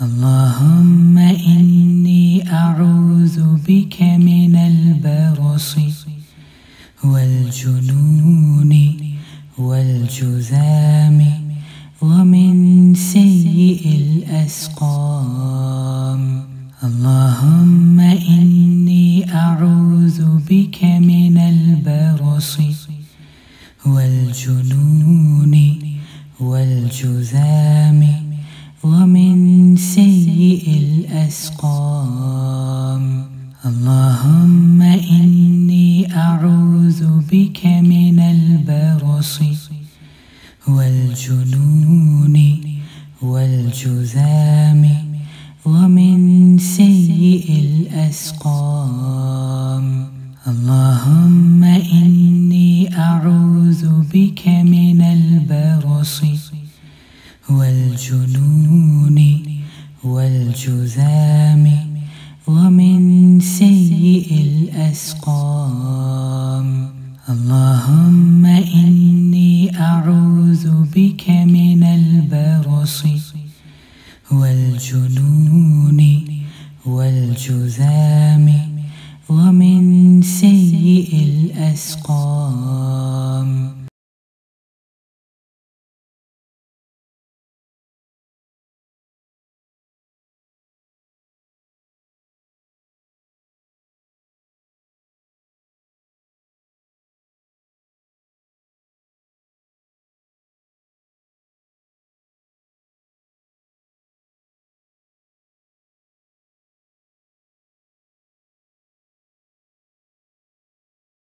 اللهم إني أعوذ بك من البرص والجنون والجذام ومن سيء الأسقام. اللهم إني أعوذ بك من البرص والجنون والجذام ومن سيء الأسقام. اللهم إني أعوذ بك من البرص والجنون والجذام ومن سيء الأسقام. اللهم إني أعوذ بك من البرص والجنون والجذام ومن سيء الأسقام. اللهم إني أعوذ بك من البرص والجنون والجذام ومن سيء الأسقام.